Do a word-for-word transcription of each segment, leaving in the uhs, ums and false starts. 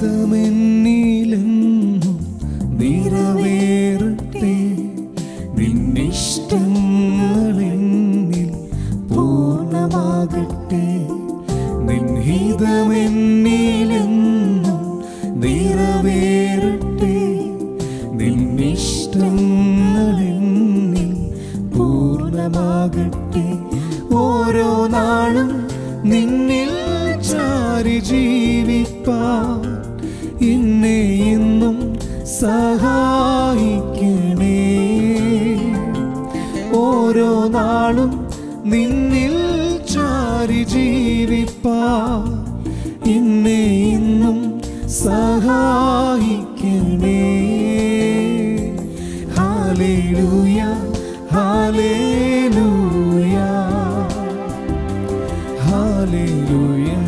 ജീവിതമെന്നിലെന്നും നിറവേറട്ടെ നിന്നിഷ്ടങ്ങളെന്നിൽ പൂർണ്ണമാകട്ടെ നിൻഹിതമെന്നിലെന്നും നിറവേറട്ടെ നിന്നിഷ്ടങ്ങളെന്നിൽ പൂർണ്ണമാകട്ടെ ഓരോ നാളും നിന്നിൽ ചാരി ജീവിപ്പാൻ എന്നെ എന്നും സഹായിക്കണേ ഓരോ നാളും നിന്നിൽ ചാരി ജീവിപ്പാൻ എന്നെ എന്നും സഹായിക്കണേ ഹല്ലേലൂയ ഹല്ലേലൂയ Hallelujah,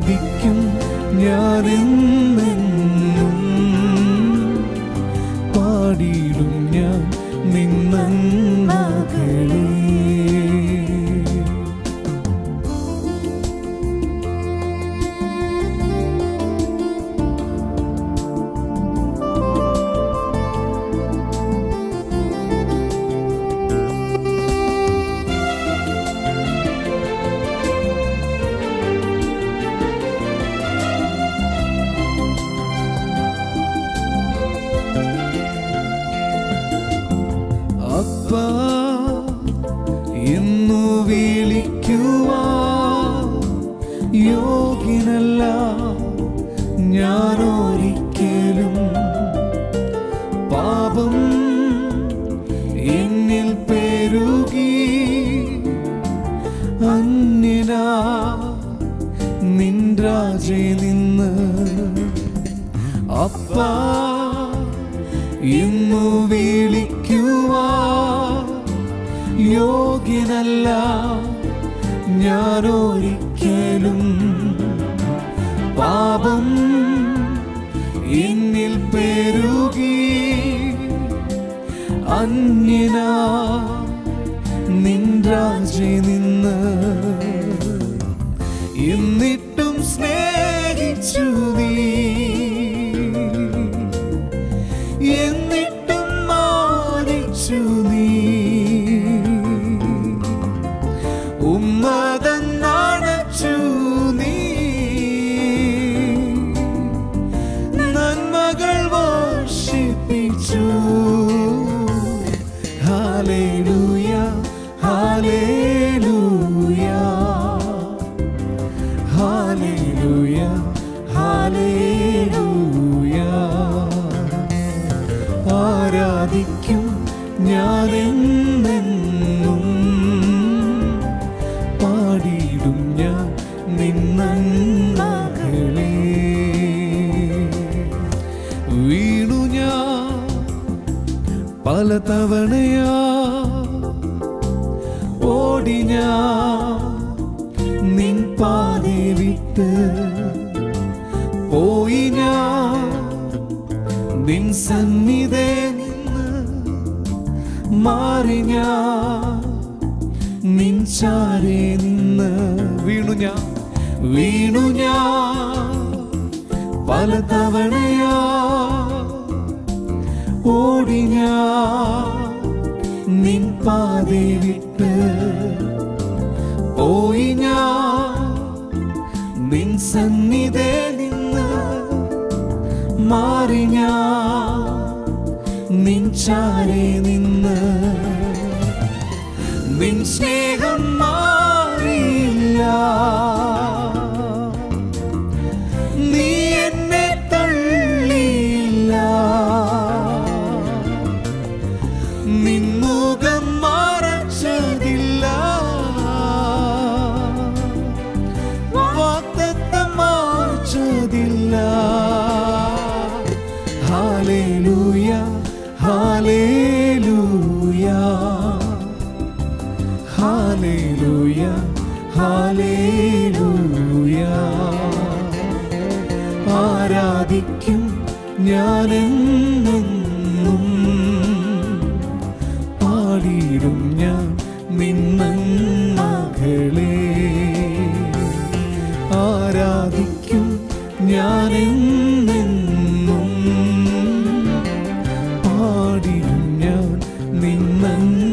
Hallelujah. ആരാധിക്കും ഞാനെന്നും പാടിയിടും ഞാൻ നിന്നകളെ എന്നു വിളിക്കുവാൻ യോഗ്യനല്ല ഞാനൊരിക്കലും പാപം എന്നിൽ പെരുകി അന്യനാ നിൻ രാജ്യത്തിൽ നിന്ന് അപ്പാ എന്നു വിളിക്കുവാൻ യോഗ്യനല്ല ഞാനൊരിക്കലും പാപം എന്നിൽ പെരുകി അന്യനാ നിൻ രാജ്യത്തിൽ നിന്ന് എന്നിട്ടും സ്നേഹിച്ചു നീ എന്നിട്ടും മാനിച്ചു നീ ഉമ്മതം നടച്ചു നീ നന്മകൾ വർഷിപ്പിച്ചു ഹല്ലേലൂയ ഹല്ലേലൂയ ഹല്ലേലൂയ ഹല്ലേലൂയ ആരാധിക്കും ഞാനെന്നും പാടിയിടും ഞാൻ നിന്നകളെ വീണു ഞാൻ പല തവണയാ ഓടി ഞാൻ നിൻ പാതി വിട്ട് പോയി ഞാൻ നിൻ സന്നിധി മാറി ഞാൻ നിൻ ചാരെ നിന്ന് വീണു ഞാൻ വീണു ഞാൻ പല തവണയാ ഓടി ഞാൻ നിൻ പാതേ വിട്ട് പോയി ഞാൻ നിൻ സന്നിധി നിന്ന് മാറി ഞാൻ നിൻ ചാരെ നിന്ന് നിൻ സ്നേഹം മാറില്ല നീ എന്നെ തള്ളിയില്ല നിൻ മുഖം മറച്ചതില്ല വാഗ്ദത്തം മാറ്റതില്ല ഹല്ലേലൂയ Hallelujah, Hallelujah, Hallelujah. ആരാധിക്കും ഞാനെന്നും പാടിയിടും ഞാൻ നിൻ നന്മകളെ mình mình